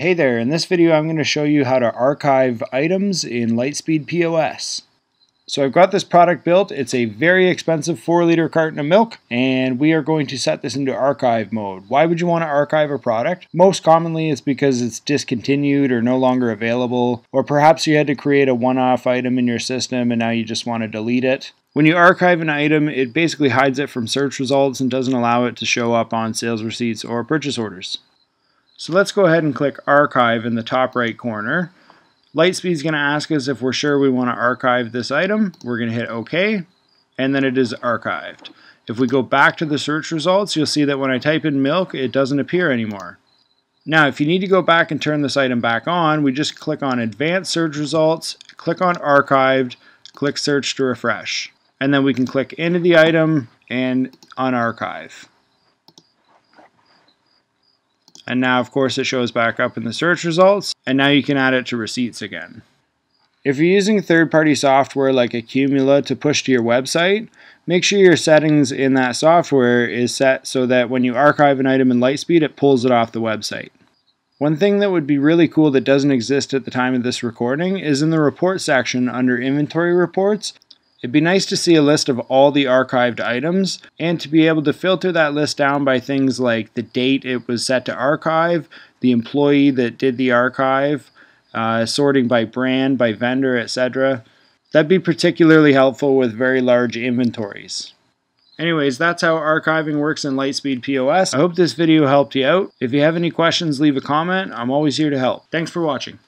Hey there, in this video I'm going to show you how to archive items in Lightspeed POS. So I've got this product built. It's a very expensive 4-liter carton of milk, and we are going to set this into archive mode. Why would you want to archive a product? Most commonly it's because it's discontinued or no longer available, or perhaps you had to create a one-off item in your system and now you just want to delete it. When you archive an item, it basically hides it from search results and doesn't allow it to show up on sales receipts or purchase orders. So let's go ahead and click Archive in the top right corner. Lightspeed's going to ask us if we're sure we want to archive this item. We're going to hit OK, and then it is archived. If we go back to the search results, you'll see that when I type in milk, it doesn't appear anymore. Now, if you need to go back and turn this item back on, we just click on Advanced Search Results, click on Archived, click Search to refresh. And then we can click into the item and unarchive. And now, of course, it shows back up in the search results, and now you can add it to receipts again. If you're using third-party software like Accumula to push to your website, make sure your settings in that software is set so that when you archive an item in Lightspeed, it pulls it off the website. One thing that would be really cool that doesn't exist at the time of this recording is in the report section under inventory reports. It'd be nice to see a list of all the archived items and to be able to filter that list down by things like the date it was set to archive, the employee that did the archive, sorting by brand, by vendor, etc. That'd be particularly helpful with very large inventories. Anyways, that's how archiving works in Lightspeed POS. I hope this video helped you out. If you have any questions, leave a comment. I'm always here to help. Thanks for watching.